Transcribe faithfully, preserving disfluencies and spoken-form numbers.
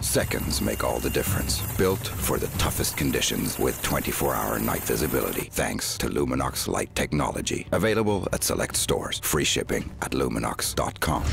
Seconds make all the difference. Built for the toughest conditions with twenty-four hour night visibility, thanks to Luminox light technology. Available at select stores. Free shipping at luminox dot com.